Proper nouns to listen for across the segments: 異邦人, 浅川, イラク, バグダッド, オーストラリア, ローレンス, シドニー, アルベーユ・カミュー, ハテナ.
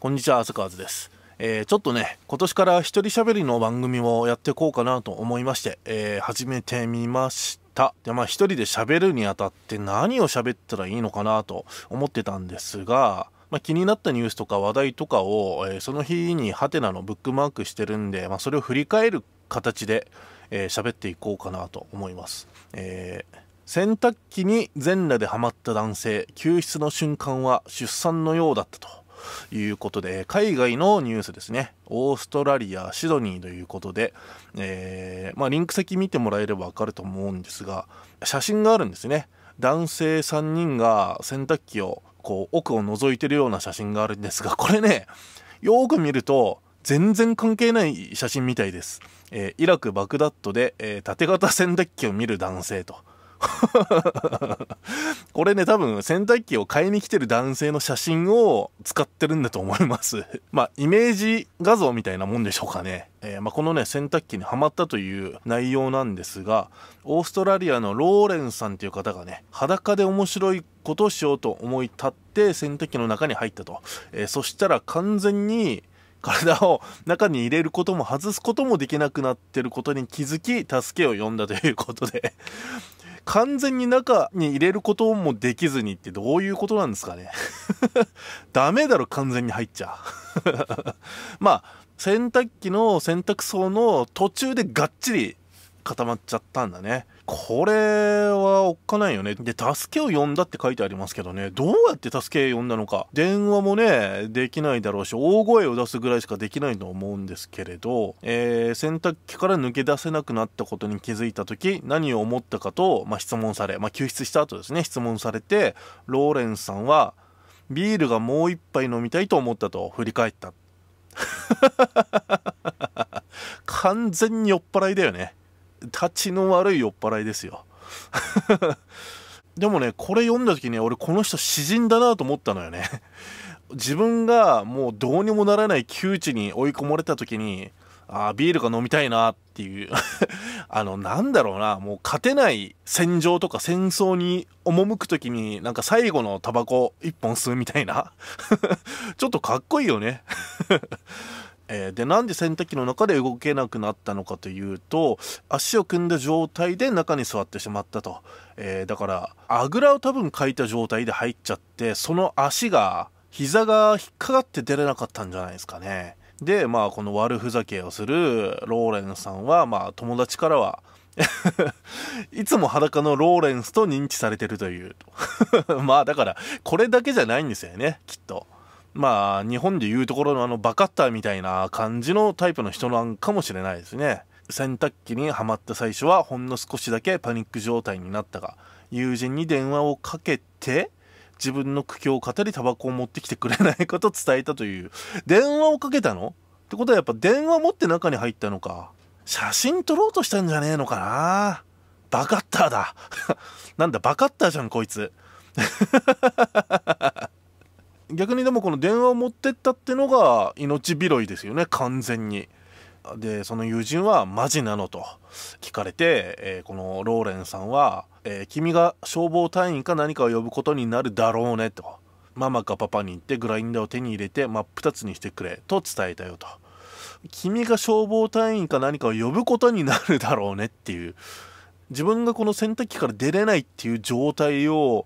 こんにちは、浅川です。ちょっとね、今年から一人喋りの番組をやっていこうかなと思いまして、始めてみました。で、一人で喋るにあたって何を喋ったらいいのかなと思ってたんですが、気になったニュースとか話題とかを、その日にハテナのブックマークしてるんで、それを振り返る形で喋っていこうかなと思います。洗濯機に全裸でハマった男性、救出の瞬間は出産のようだったということで、海外のニュースですね。オーストラリア、シドニーということで、リンク先見てもらえれば分かると思うんですが、写真があるんですね。男性3人が洗濯機をこう奥を覗いてるような写真があるんですが、これね、よく見ると全然関係ない写真みたいです。イラク・バグダッドで、縦型洗濯機を見る男性とこれね、多分洗濯機を買いに来てる男性の写真を使ってるんだと思いますイメージ画像みたいなもんでしょうかね。このね、洗濯機にはまったという内容なんですが、オーストラリアのローレンさんという方がね、裸で面白いことをしようと思い立って洗濯機の中に入ったと。そしたら完全に体を中に入れることも外すこともできなくなってることに気づき、助けを呼んだということで完全に中に入れることもできずにってどういうことなんですかねダメだろ、完全に入っちゃ洗濯機の洗濯槽の途中でがっちり固まっちゃったんだね。これはおっかないよね。で、助けを呼んだって書いてありますけどね、どうやって助け呼んだのか、電話もねできないだろうし、大声を出すぐらいしかできないと思うんですけれど、洗濯機から抜け出せなくなったことに気づいた時何を思ったかと、質問され、救出した後ですね、質問されて、ローレンスさんはビールがもう一杯飲みたいと思ったと振り返った完全に酔っ払いだよね。立ちの悪い酔っ払いですよでもね、これ読んだ時に俺、この人詩人だなと思ったのよね自分がもうどうにもならない窮地に追い込まれた時に、ビールが飲みたいなっていうなんだろうな、もう勝てない戦場とか戦争に赴く時に、なんか最後のタバコ一本吸うみたいなちょっとかっこいいよねで、なんで洗濯機の中で動けなくなったのかというと、足を組んだ状態で中に座ってしまったと。だからあぐらを多分かいた状態で入っちゃって、その足が膝が引っかかって出れなかったんじゃないですかね。で、この悪ふざけをするローレンさんは、友達からはいつも裸のローレンスと認知されてるというだからこれだけじゃないんですよね、きっと。日本でいうところのバカッターみたいな感じのタイプの人なんかもしれないですね。洗濯機にはまった最初はほんの少しだけパニック状態になったが、友人に電話をかけて自分の苦境を語り、タバコを持ってきてくれないかと伝えたという。電話をかけたのってことは、やっぱ電話持って中に入ったのか。写真撮ろうとしたんじゃねえのかな、バカッターだなんだバカッターじゃんこいつ逆にでもこの電話を持ってったってのが命拾いですよね、完全に。で、その友人はマジなのと聞かれて、このローレンさんは、君が消防隊員か何かを呼ぶことになるだろうねと。ママかパパに言ってグラインダーを手に入れて真っ二つにしてくれと伝えたよと。君が消防隊員か何かを呼ぶことになるだろうねっていう。自分がこの洗濯機から出れないっていう状態を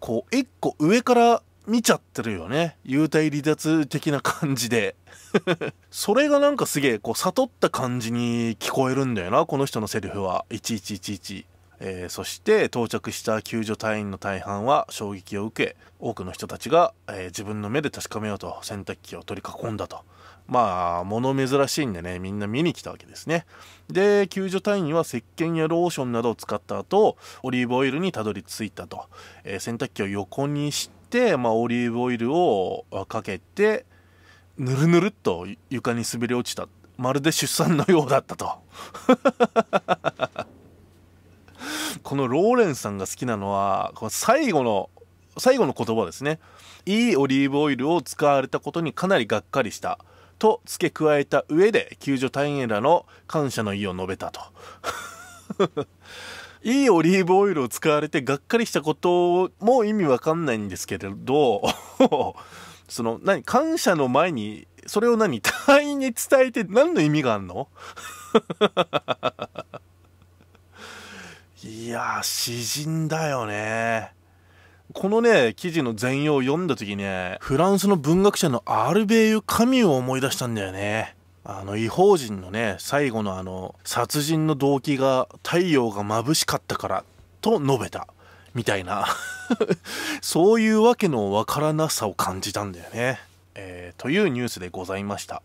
こう一個上から見ちゃってるよね、幽体離脱的な感じでそれがなんかすげえこう悟った感じに聞こえるんだよな、この人のセリフは。1111。そして到着した救助隊員の大半は衝撃を受け、多くの人たちが、自分の目で確かめようと洗濯機を取り囲んだと。物珍しいんでね、みんな見に来たわけですね。で、救助隊員は石鹸やローションなどを使った後、オリーブオイルにたどり着いたと。洗濯機を横にして、オリーブオイルをかけてぬるぬるっと床に滑り落ちた。まるで出産のようだったとこのローレンさんが好きなのはこの最後の言葉ですね。いいオリーブオイルを使われたことにかなりがっかりしたと付け加えた上で、救助隊員らの感謝の意を述べたといいオリーブオイルを使われてがっかりしたことも意味わかんないんですけれどその、何、感謝の前に、それを何、隊員に伝えて何の意味があんのいやー、詩人だよね。このね、記事の全容を読んだ時ね、フランスの文学者のアルベーユ・カミューを思い出したんだよね。異邦人のね、最後の殺人の動機が太陽が眩しかったからと述べた。みたいな。そういうわけのわからなさを感じたんだよね。というニュースでございました。